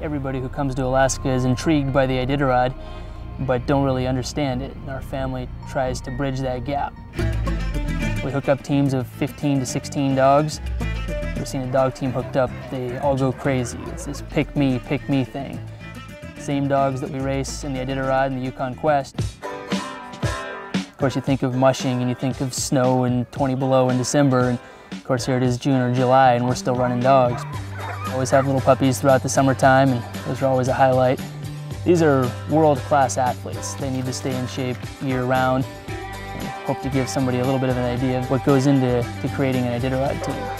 Everybody who comes to Alaska is intrigued by the Iditarod, but don't really understand it. And our family tries to bridge that gap. We hook up teams of 15 to 16 dogs. We've seen a dog team hooked up, they all go crazy. It's this pick me thing. Same dogs that we race in the Iditarod and the Yukon Quest. Of course, you think of mushing and you think of snow and 20 below in December, and of course here it is June or July and we're still running dogs. Always have little puppies throughout the summertime, and those are always a highlight. These are world-class athletes. They need to stay in shape year-round. Hope to give somebody a little bit of an idea of what goes into creating an Iditarod team.